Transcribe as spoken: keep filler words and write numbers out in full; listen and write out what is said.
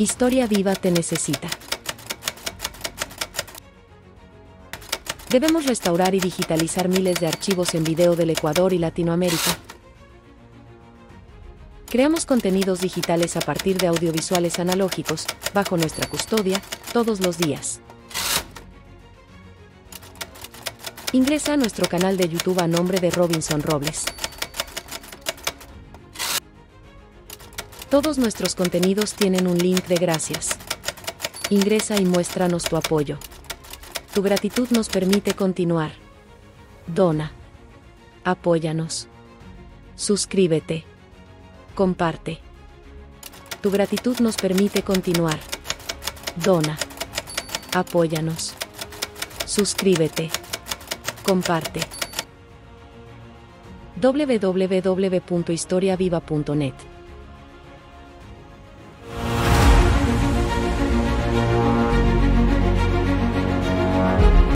Historia Viva te necesita. Debemos restaurar y digitalizar miles de archivos en video del Ecuador y Latinoamérica. Creamos contenidos digitales a partir de audiovisuales analógicos, bajo nuestra custodia, todos los días. Ingresa a nuestro canal de YouTube a nombre de Robinson Robles. Todos nuestros contenidos tienen un link de gracias. Ingresa y muéstranos tu apoyo. Tu gratitud nos permite continuar. Dona. Apóyanos. Suscríbete. Comparte. Tu gratitud nos permite continuar. Dona. Apóyanos. Suscríbete. Comparte. w w w punto historia viva punto net